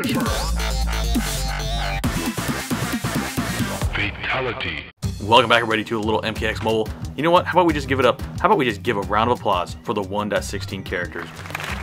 Predator. Fatality. Welcome back, everybody, to a little MKX Mobile. You know what? How about we just give it up? How about we just give a round of applause for the 1.16 characters?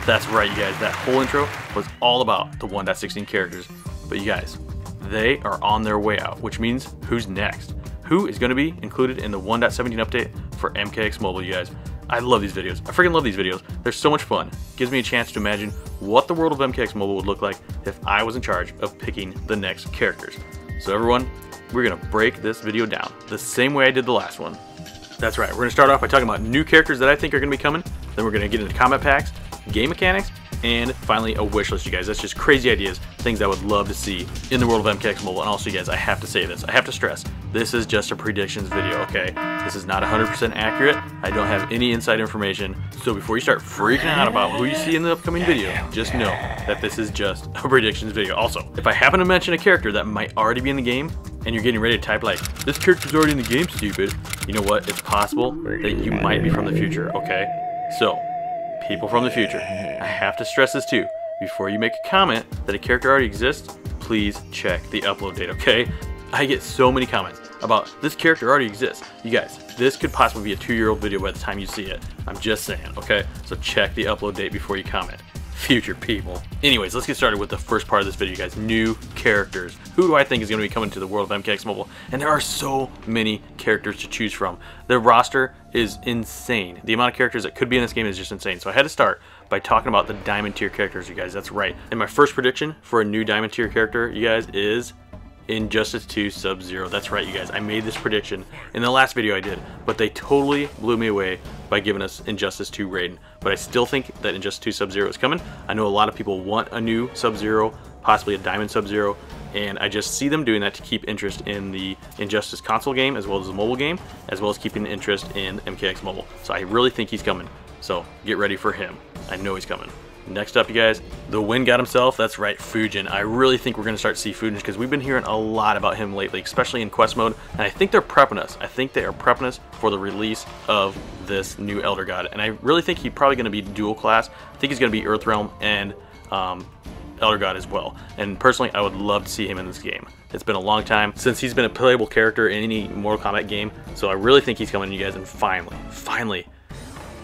That's right, you guys. That whole intro was all about the 1.16 characters. But you guys, they are on their way out, which means who's next? Who is going to be included in the 1.17 update for MKX Mobile, you guys? I love these videos. I freaking love these videos. They're so much fun. Gives me a chance to imagine what the world of MKX Mobile would look like if I was in charge of picking the next characters. So everyone, we're gonna break this video down the same way I did the last one. That's right, we're gonna start off by talking about new characters that I think are gonna be coming, then we're gonna get into combat packs, game mechanics, and finally a wish list, you guys. That's just crazy ideas, things I would love to see in the world of MKX Mobile. And also, you guys, I have to say this, I have to stress, this is just a predictions video, okay? This is not 100% accurate. I don't have any inside information. So before you start freaking out about who you see in the upcoming video, just know that this is just a predictions video. Also, if I happen to mention a character that might already be in the game, and you're getting ready to type like, this character's already in the game, stupid, you know what? It's possible that you might be from the future, okay? So, people from the future, I have to stress this too. Before you make a comment that a character already exists, please check the upload date, okay? I get so many comments about this character already exists. You guys, this could possibly be a 2-year-old video by the time you see it. I'm just saying, okay? So check the upload date before you comment. Future people. Anyways, let's get started with the first part of this video, you guys. New characters. Who do I think is going to be coming to the world of MKX Mobile? And there are so many characters to choose from. The roster is insane. The amount of characters that could be in this game is just insane. So I had to start by talking about the diamond tier characters, you guys. That's right. And my first prediction for a new diamond tier character, you guys, is Injustice 2 Sub-Zero. That's right, you guys. I made this prediction in the last video I did, but they totally blew me away by giving us Injustice 2 Raiden. But I still think that Injustice 2 Sub-Zero is coming. I know a lot of people want a new Sub-Zero, possibly a diamond Sub-Zero, and I just see them doing that to keep interest in the Injustice console game as well as the mobile game, as well as keeping interest in MKX Mobile. So I really think he's coming. So get ready for him. I know he's coming. Next up, you guys, the Wind God himself. That's right, Fujin. I really think we're going to start to see Fujin because we've been hearing a lot about him lately, especially in quest mode. And I think they're prepping us. I think they are prepping us for the release of this new Elder God. And I really think he's probably going to be dual class. I think he's going to be Earth Realm and Elder God as well. And personally, I would love to see him in this game. It's been a long time since he's been a playable character in any Mortal Kombat game. So I really think he's coming, you guys. And finally,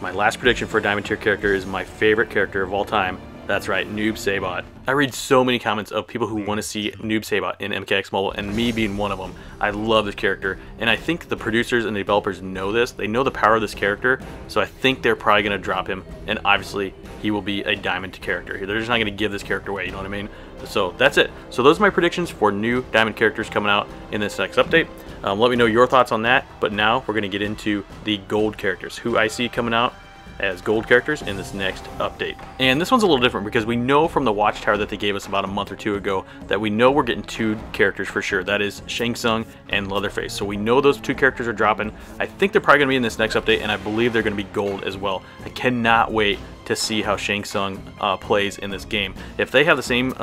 my last prediction for a diamond tier character is my favorite character of all time. That's right, Noob Saibot. I read so many comments of people who want to see Noob Saibot in MKX Mobile, and me being one of them. I love this character, and I think the producers and the developers know this. They know the power of this character, so I think they're probably going to drop him, and obviously he will be a diamond character. They're just not going to give this character away, you know what I mean? So that's it. So those are my predictions for new diamond characters coming out in this next update. Let me know your thoughts on that, but now we're going to get into the gold characters, who I see coming out as gold characters in this next update. And this one's a little different because we know from the watchtower that they gave us about a month or two ago that we know we're getting two characters for sure. That is Shang Tsung and Leatherface. So we know those two characters are dropping. I think they're probably going to be in this next update, and I believe they're going to be gold as well. I cannot wait to see how Shang Tsung plays in this game. If they have the same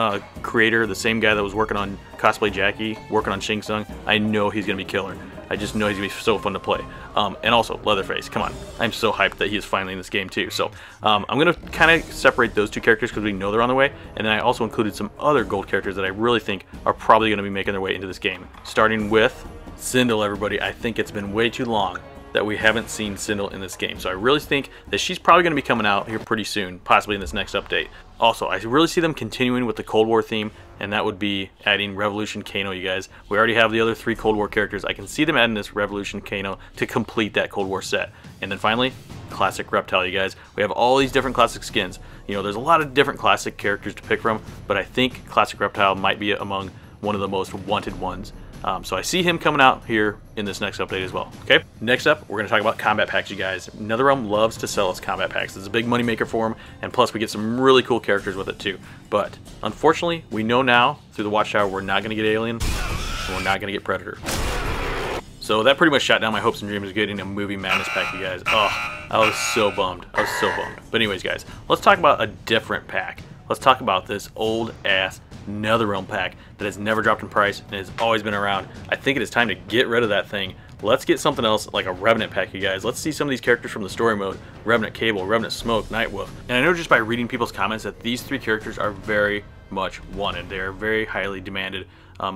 creator, the same guy that was working on Cosplay Jackie, working on Shang Tsung, I know he's going to be killer. I just know he's going to be so fun to play. And also, Leatherface, come on. I'm so hyped that he is finally in this game too. So I'm going to kind of separate those two characters because we know they're on the way. And then I also included some other gold characters that I really think are probably going to be making their way into this game. Starting with Sindel, everybody. I think it's been way too long that we haven't seen Sindel in this game. So I really think that she's probably going to be coming out here pretty soon, possibly in this next update. Also, I really see them continuing with the Cold War theme, and that would be adding Revolution Kano, you guys. We already have the other three Cold War characters. I can see them adding this Revolution Kano to complete that Cold War set. And then finally, Classic Reptile, you guys. We have all these different classic skins. You know, there's a lot of different classic characters to pick from, but I think Classic Reptile might be among one of the most wanted ones. So I see him coming out here in this next update as well, okay? Next up, we're going to talk about combat packs, you guys. NetherRealm loves to sell us combat packs. It's a big moneymaker for them, and plus we get some really cool characters with it too. But unfortunately, we know now through the Watchtower we're not going to get Alien, and we're not going to get Predator. So that pretty much shot down my hopes and dreams of getting a Movie Madness pack, you guys. Oh, I was so bummed. I was so bummed. But anyways, guys, let's talk about a different pack. Let's talk about this old-ass NetherRealm pack that has never dropped in price and has always been around. I think it is time to get rid of that thing. Let's get something else like a Revenant pack, you guys. Let's see some of these characters from the story mode. Revenant Cable, Revenant Smoke, Nightwolf. And I know just by reading people's comments that these three characters are very much wanted. They're very highly demanded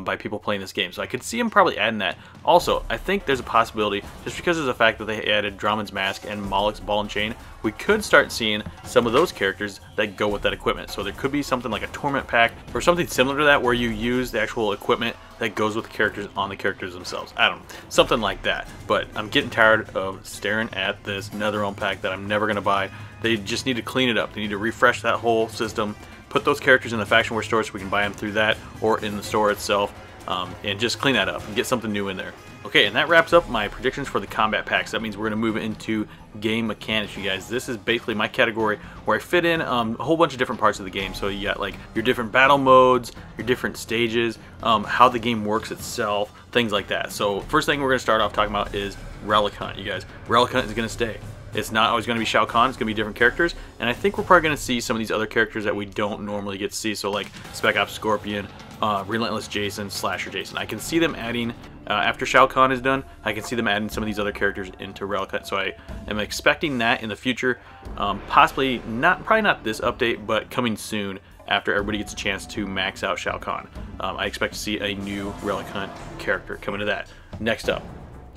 by people playing this game. So I could see them probably adding that. Also, I think there's a possibility, just because of the fact that they added Drummond's Mask and Moloch's Ball and Chain, we could start seeing some of those characters that go with that equipment. So there could be something like a Torment Pack or something similar to that, where you use the actual equipment that goes with the characters on the characters themselves. I don't know, something like that. But I'm getting tired of staring at this NetherRealm pack that I'm never gonna buy. They just need to clean it up. They need to refresh that whole system, put those characters in the Faction War store so we can buy them through that or in the store itself, and just clean that up and get something new in there. Okay, and that wraps up my predictions for the combat packs. That means we're gonna move into game mechanics, you guys. This is basically my category where I fit in a whole bunch of different parts of the game. So you got like your different battle modes, your different stages, how the game works itself, things like that. So first thing we're gonna start off talking about is Relic Hunt, you guys. Relic Hunt is gonna stay. It's not always going to be Shao Kahn, it's going to be different characters, and I think we're probably going to see some of these other characters that we don't normally get to see, so like Spec Ops Scorpion, Relentless Jason, Slasher Jason. I can see them adding, after Shao Kahn is done, I can see them adding some of these other characters into Relic Hunt, so I am expecting that in the future, possibly not, probably not this update, but coming soon after everybody gets a chance to max out Shao Kahn. I expect to see a new Relic Hunt character coming to that. Next up,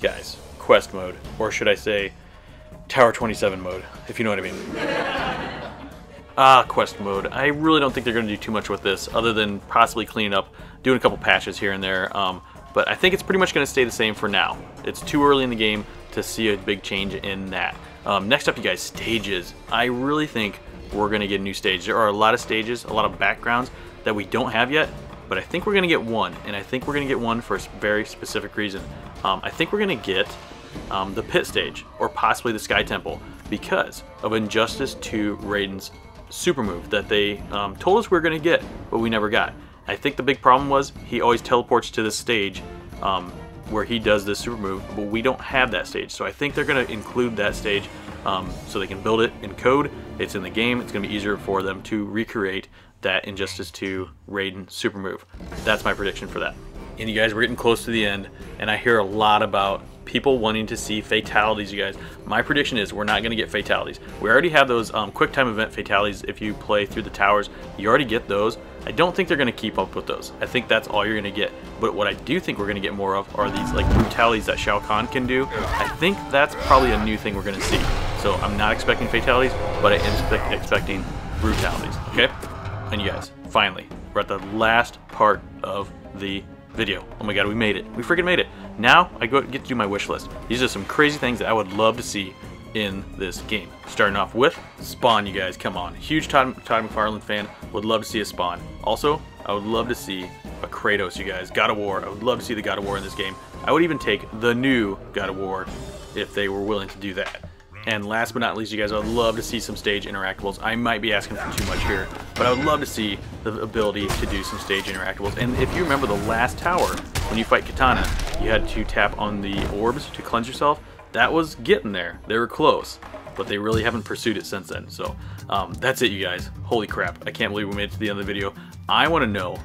guys, quest mode, or should I say, Tower 27 mode, if you know what I mean. Quest mode. I really don't think they're going to do too much with this other than possibly cleaning up, doing a couple patches here and there. But I think it's pretty much going to stay the same for now. It's too early in the game to see a big change in that. Next up, you guys, stages. I really think we're going to get a new stage. There are a lot of stages, a lot of backgrounds that we don't have yet, but I think we're going to get one, and I think we're going to get one for a very specific reason. I think we're going to get the Pit stage, or possibly the Sky Temple, because of Injustice 2 Raiden's super move that they told us we were going to get, but we never got. I think the big problem was he always teleports to this stage where he does this super move, but we don't have that stage. So I think they're going to include that stage so they can build it in code. It's in the game. It's going to be easier for them to recreate that Injustice 2 Raiden super move. That's my prediction for that. And you guys, we're getting close to the end, and I hear a lot about people wanting to see fatalities, you guys. My prediction is we're not going to get fatalities. We already have those quick time event fatalities. If you play through the towers, you already get those. I don't think they're going to keep up with those. I think that's all you're going to get. But what I do think we're going to get more of are these like brutalities that Shao Kahn can do. I think that's probably a new thing we're going to see. So I'm not expecting fatalities, but I am expecting brutalities, okay? And you guys, finally, we're at the last part of the video. Oh my god, we made it. We freaking made it. Now I get to do my wish list. These are some crazy things that I would love to see in this game. Starting off with Spawn, you guys, come on. Huge Todd McFarlane fan, would love to see a Spawn. Also, I would love to see a Kratos, you guys. God of War, I would love to see the God of War in this game. I would even take the new God of War if they were willing to do that. And last but not least, you guys, I would love to see some stage interactables. I might be asking for too much here, but I would love to see the ability to do some stage interactables. And if you remember the last tower, when you fight Kitana, you had to tap on the orbs to cleanse yourself. That was getting there. They were close, but they really haven't pursued it since then. So that's it, you guys. Holy crap. I can't believe we made it to the end of the video. I want to know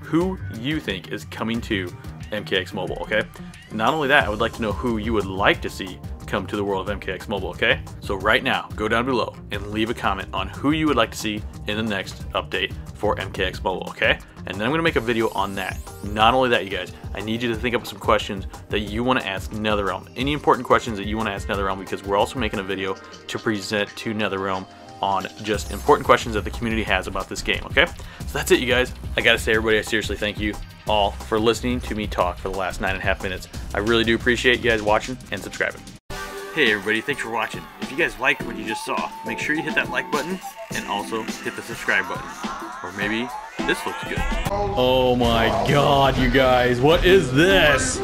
who you think is coming to MKX Mobile, okay? Not only that, I would like to know who you would like to see come to the world of MKX Mobile, okay? So right now, go down below and leave a comment on who you would like to see in the next update for MKX Mobile, okay? And then I'm gonna make a video on that. Not only that, you guys, I need you to think up some questions that you wanna ask NetherRealm. Any important questions that you wanna ask NetherRealm, because we're also making a video to present to NetherRealm on just important questions that the community has about this game, okay? So that's it, you guys. I gotta say, everybody, I seriously thank you all for listening to me talk for the last 9.5 minutes. I really do appreciate you guys watching and subscribing. Hey everybody, thanks for watching. If you guys liked what you just saw, make sure you hit that like button and also hit the subscribe button. Or maybe this looks good. Oh my god, you guys, what is this?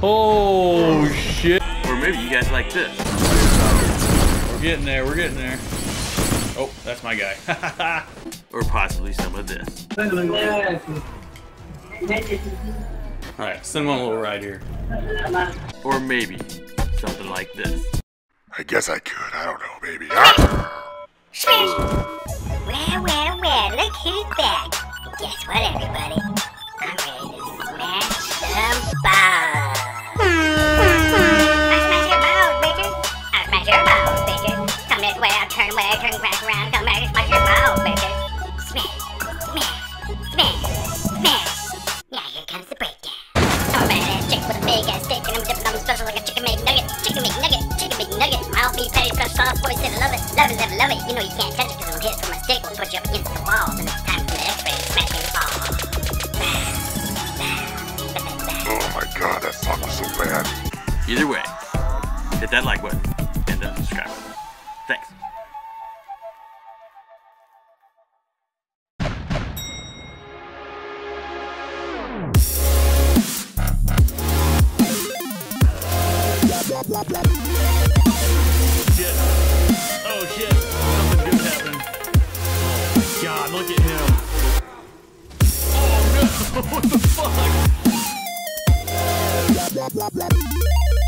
Oh shit. Or maybe you guys like this. We're getting there, we're getting there. Oh, that's my guy. Or possibly some of this. Alright, send him on a little ride here. Or maybe something like this. I guess I could, I don't know, baby. Ah! Well, look who's back. Guess what, everybody? I'm ready to smash some balls. I smash your balls, bitches. I smash your balls, bitches. Come this way, I'll turn back around. Come back and smash your balls, bitches. chicken McNugget, chicken McNugget, chicken McNugget. My all beef patties crushed sauce, boys said love it, love it, love it, love it. You know you can't touch it because it'll hit it from a stick and put you up against the wall. Then it's time for the X-ray to smash you. Oh my god, that song was so bad. Either way, hit that like button and then subscribe. Thanks. Shit. Oh shit, something good happened. Oh my god, look at him. Oh no, what the fuck?